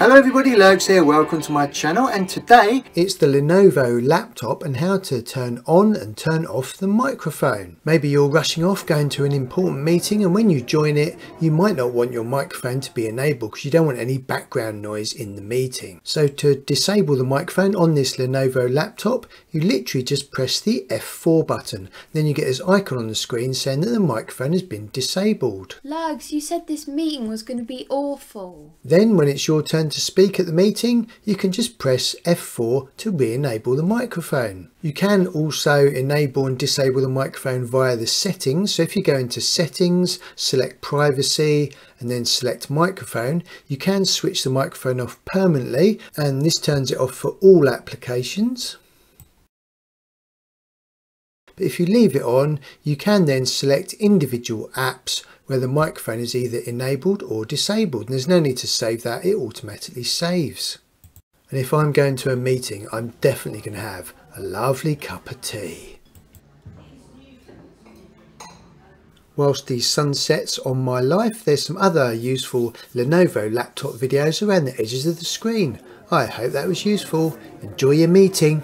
Hello everybody, Lurgs here, welcome to my channel, and today it's the Lenovo laptop and how to turn on and turn off the microphone. Maybe you're rushing off going to an important meeting, and when you join it you might not want your microphone to be enabled because you don't want any background noise in the meeting. So to disable the microphone on this Lenovo laptop you literally just press the F4 button. Then you get this icon on the screen saying that the microphone has been disabled. Lurgs, you said this meeting was going to be awful. Then when it's your turn to speak at the meeting, you can just press F4 to re-enable the microphone. You can also enable and disable the microphone via the settings. So if you go into settings, select privacy and then select microphone, you can switch the microphone off permanently, and this turns it off for all applications. But if you leave it on, you can then select individual apps where the microphone is either enabled or disabled, and there's no need to save that, it automatically saves. And if I'm going to a meeting, I'm definitely going to have a lovely cup of tea. Whilst the sun sets on my life, there's some other useful Lenovo laptop videos around the edges of the screen. I hope that was useful. Enjoy your meeting.